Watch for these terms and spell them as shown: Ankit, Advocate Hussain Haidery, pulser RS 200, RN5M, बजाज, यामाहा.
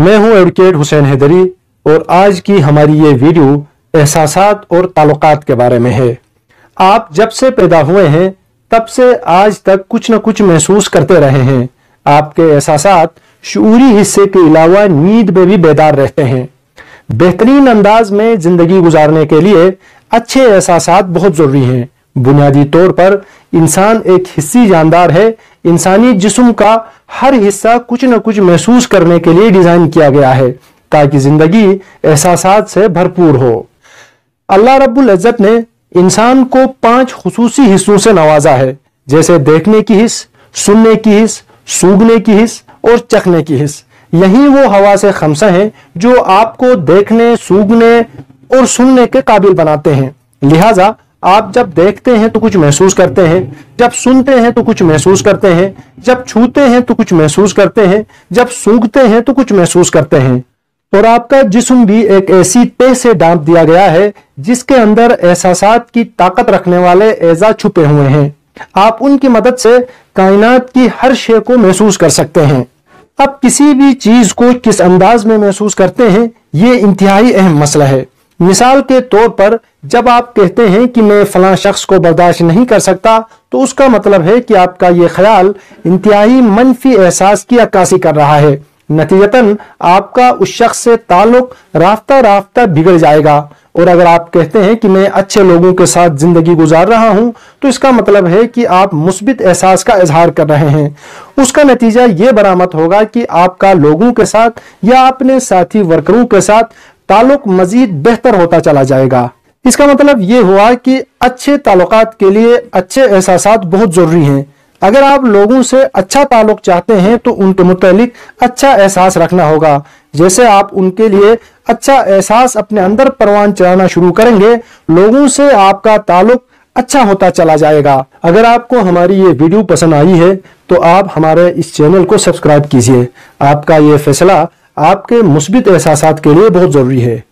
मैं हूं एडवोकेट हुसैन हैदरी और आज की हमारी ये वीडियो एहसासात और ताल्लुकात के बारे में है। आप जब से पैदा हुए हैं तब से आज तक कुछ न कुछ महसूस करते रहे हैं। आपके एहसासात शऊरी हिस्से के अलावा नींद में भी बेदार रहते हैं। बेहतरीन अंदाज में जिंदगी गुजारने के लिए अच्छे एहसासात बहुत जरूरी हैं। बुनियादी तौर पर इंसान एक हिस्सी जानदार है। इंसानी जिस्म का हर हिस्सा कुछ न कुछ महसूस करने के लिए डिजाइन किया गया है ताकि जिंदगी एहसासात से भरपूर हो। अल्लाह रब्बुल इज्जत ने इंसान को 5 खुसूसी हिस्सों से नवाजा है, जैसे देखने की हिस्स, सुनने की हिस्स, सूंघने की हिस्स और चखने की हिस्स। यही वो हवा से खमसा है जो आपको देखने, सूंघने और सुनने के काबिल बनाते हैं। लिहाजा आप जब देखते हैं तो कुछ महसूस करते हैं, जब सुनते हैं तो कुछ महसूस करते हैं, जब छूते हैं तो कुछ महसूस करते हैं, जब सूंघते हैं तो कुछ महसूस करते हैं। और आपका जिस्म भी एक ऐसी तह से ढांप दिया गया है जिसके अंदर एहसासात की ताकत रखने वाले एजा छुपे हुए हैं। आप उनकी मदद से कायनात की हर शय को महसूस कर सकते हैं। आप किसी भी चीज को किस अंदाज में महसूस करते हैं ये इंतहाई अहम मसला है। मिसाल के तौर पर जब आप कहते हैं कि मैं फलां शख्स को बर्दाश्त नहीं कर सकता, तो उसका मतलब है कि आपका ये ख्याल इंतहाई मनफी एहसास की अक्कासी कर रहा है। नतीजतन आपका उस शख्स से ताल्लुक राफ्ता बिगड़ जाएगा। और अगर आप कहते हैं कि मैं अच्छे लोगों के साथ जिंदगी गुजार रहा हूं, तो इसका मतलब है कि आप मुस्बित एहसास का इजहार कर रहे हैं। उसका नतीजा ये बरामद होगा कि आपका लोगों के साथ या अपने साथी वर्करों के साथ ताल्लुक मजीद बेहतर होता चला जाएगा। इसका मतलब ये हुआ कि अच्छे ताल्लुकात के लिए अच्छे एहसासात बहुत जरूरी हैं। अगर आप लोगों से अच्छा ताल्लुक चाहते हैं तो उनके मुतालिक अच्छा एहसास रखना होगा। जैसे आप उनके लिए अच्छा एहसास अपने अंदर परवान चलाना शुरू करेंगे, लोगों से आपका ताल्लुक अच्छा होता चला जाएगा। अगर आपको हमारी ये वीडियो पसंद आई है तो आप हमारे इस चैनल को सब्सक्राइब कीजिए। आपका ये फैसला आपके मुस्बित एहसासात के लिए बहुत ज़रूरी है।